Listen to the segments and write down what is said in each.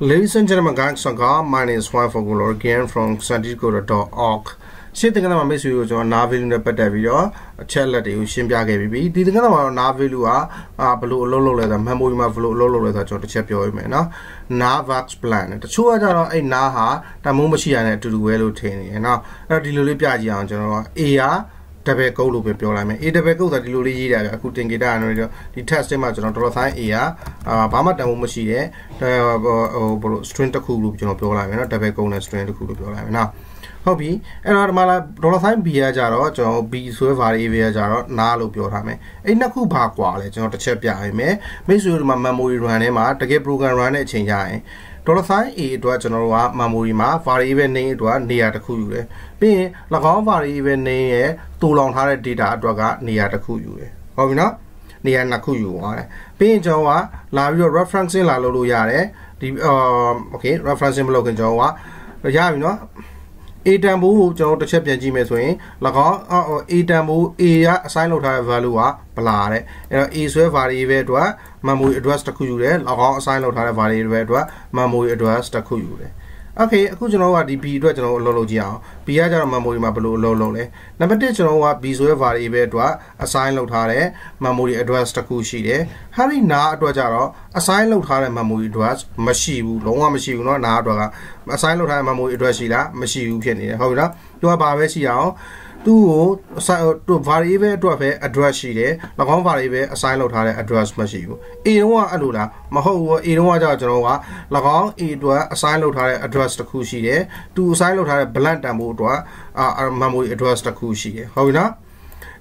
Ladies and gentlemen, my name is Juan Fogolo again from sandeepgowda.org. Today we will be showing you Navilu video. Channel that you should be aware of. Today we will Navilu Navax plan. The show that is Naha, the Mumbai to do well today. Now, the delivery is going Tabaco loop and Piolame. It Tabaco that Luli, I could think it down. The test imagine on Torothai, Pamata Mumashi, the strength of Kulu, Piolame, Tabaco and strength of Kulu Piolame. Hobby, and Armala Torothai Piajaro, or B. Suvari Viajaro, Nalu Piorame. In a Kuba quality, not a chapia, I may, Missur Mamu Ranema, the Gabrugan Rane, Chingay. Torothai, it was Genova, Mamurima, for evening it was near the Kulu. Be Lagon for evening. Too long hard did I drag near the Kuyu. Oh, no, near Nakuyu. Being Joa, love your reference in La Luluyare, okay, reference in Logan Joa, Yavino, Etambu, Joe the Champion Jimmy's way, Lagon, Etambu, Ea, Silota Valua, Palare, Iswe Vari Vedua, Mamu addressed the Kuyure, Lagon, Silota Vari Vedua, Mamu addressed the Kuyure. Okay, Kujanova DP Dragon Lologia, Piaja Mamuri Mabalu Lolole. Number Tejanova Bizueva Ibetua, a sign load hare, Mamuri Edwards Takushide, Harry Na Dwajaro, a sign load hare Mamuri Edwards, Mashiu, Longa Mashiu, no Nadra, a sign load hare Mamuri Edwardsila, Mashiu Kenny, Hoda, Dua Bavesiao, Duo, to Varive Dwafe, a Drashide, Lagon Varive, a sign load hare, a Drash Mashiu. Inoa Alula, Mahoa, Inoa Janova, Lagon Edwa, a sign load hare, a the Kushi, to silent her blunt and motor, our mammoth addressed the Kushi. However,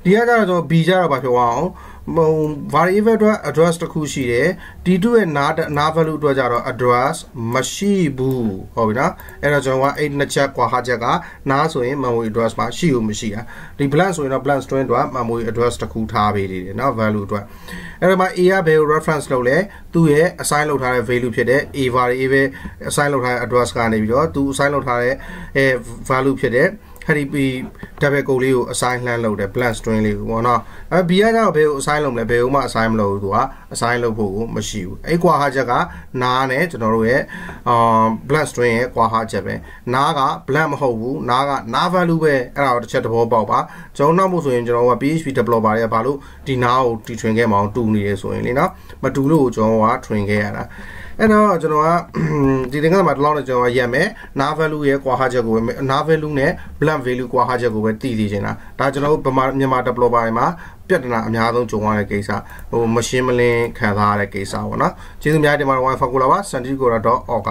the other bizarre but one, variable addressed the Kushi, did do another Navalu Dojaro address, Mashibu. However, and a Java in the Chakwa Hajaga, Naso, Mamu address Mashiu Mishia. The plans were not plans to end up, Mamu addressed the Kutabi, now value. And my ear be reference lowly. To a silent high value pede, a silent high address can to silent high a value pede, Harry B. Tabacoli, a silent load, a plans to only one. A piano bill, silent lebeuma, silent load, a silent boo, machine. A quahajaga, nane, Norway, plans to a quahajabe, Naga, Blam Hobu, Naga, Navalube, and our chatabo boba, John Namuso in Genova Beach with a blow by a balu, Dinao, teaching him on 2 years only, but to lose John Tringa. And now, Genoa, didn't come at Lona Joa Yame, Navalue, Quahajago, Navalune, Blam Velu Quahajago, Tijina, Tajano, Pamata Blobaima, Piatana, Amado, Joana Gesa, O Machimele, Kadara Gesa, Chizum Yadima, Wafakulawa, San Diego, or